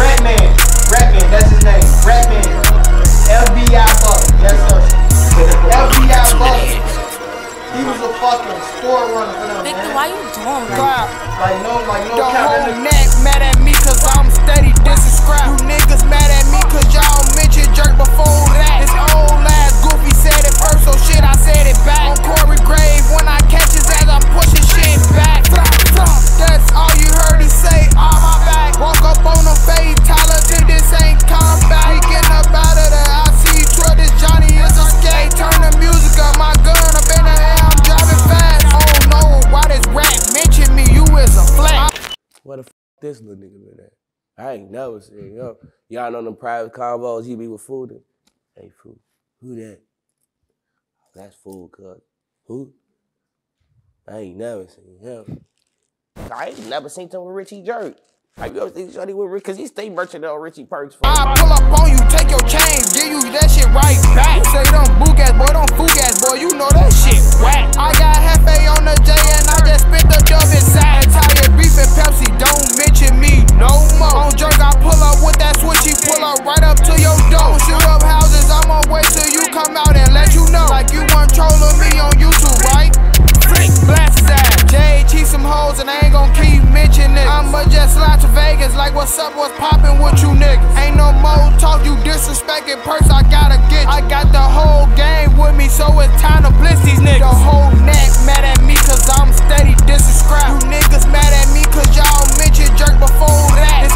Ratman, that's his name. Ratman. FBI Butta. Yes, sir. FBI Butta. He was a fucking store runner for them. Victor, why you doing that? Like no the whole neck mad at me cause I'm steady dissing scrap. You niggas mad at me cause y'all mentioned jerk before that. This old ass goofy said it first, so shit, I said it back. On Corey Grave, when I catch his ass, I'm pushing shit back. That's all you heard he say on my back. Walk up on him, Faye Tyler, think this ain't combat. He getting up out of there, I see Troy, this Johnny is a skate. Turn the music up, my gun up in the air. Where the f this little nigga been at? I ain't never seen him. Y'all know them private combos you be with Food? Hey, Food. Who that? That's Food, cuz. Who? I ain't never seen him. I ain't never seen him with Richie Jerk. Have you ever seen Shorty with Richie? Cause he stay merchant on Richie Perks. I pull up on you, take your chains, give you that shit right back. You say them book ass boy, them fook ass boy, you know that shit whack. I got Hefe on the J and I just spit the dub inside. Tired beef and Pepsi, don't mention me no more. On Jerk, I pull up with that switch, he pull up right up to your door. Shoot up houses, I'm on way till you come out and let you know. Like you weren't trolling me on YouTube, right? Blast his ass. JHE some hoes and I ain't gon' keep mentioning it. I'ma just slide to Vegas like what's up, what's poppin' with you niggas. Ain't no more talk, you disrespectin' Perks, I gotta get you. I got the whole game with me, so it's time to blitz these niggas. The whole neck mad at me cause I'm steady dissing scrap. You niggas mad at me cause y'all mentioned jerk before that.